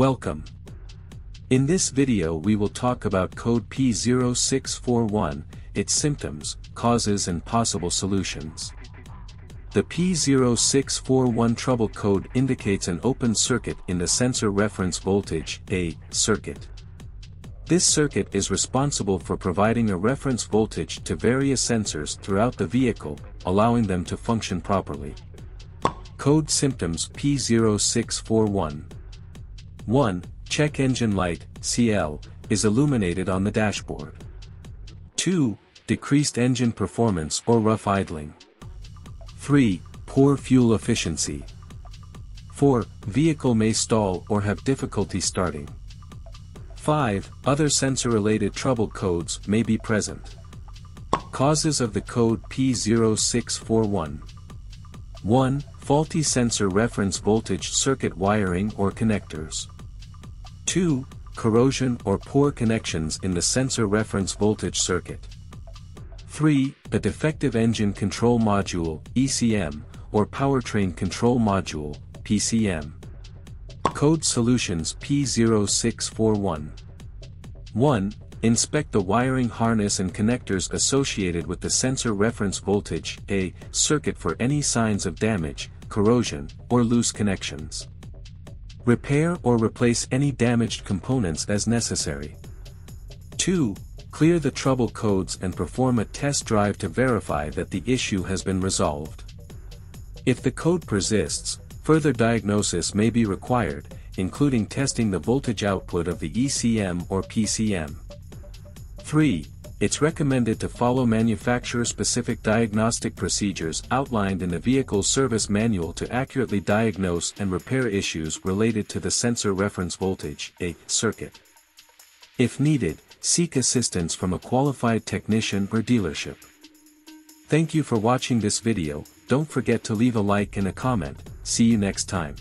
Welcome. In this video we will talk about code P0641, its symptoms, causes and possible solutions. The P0641 trouble code indicates an open circuit in the sensor reference voltage A circuit. This circuit is responsible for providing a reference voltage to various sensors throughout the vehicle, allowing them to function properly. Code symptoms P0641. 1. Check engine light, CEL, is illuminated on the dashboard. 2. Decreased engine performance or rough idling. 3. Poor fuel efficiency. 4. Vehicle may stall or have difficulty starting. 5. Other sensor-related trouble codes may be present. Causes of the code P0641. 1. Faulty sensor reference voltage circuit wiring or connectors. 2. Corrosion or poor connections in the sensor reference voltage circuit. 3. A defective engine control module, ECM, or powertrain control module, PCM. Code solutions P0641. 1. Inspect the wiring harness and connectors associated with the sensor reference voltage A circuit for any signs of damage, corrosion, or loose connections. Repair or replace any damaged components as necessary. 2. Clear the trouble codes and perform a test drive to verify that the issue has been resolved. If the code persists, further diagnosis may be required, including testing the voltage output of the ECM or PCM. 3. It's recommended to follow manufacturer-specific diagnostic procedures outlined in the vehicle service manual to accurately diagnose and repair issues related to the sensor reference voltage A circuit. If needed, seek assistance from a qualified technician or dealership. Thank you for watching this video. Don't forget to leave a like and a comment. See you next time.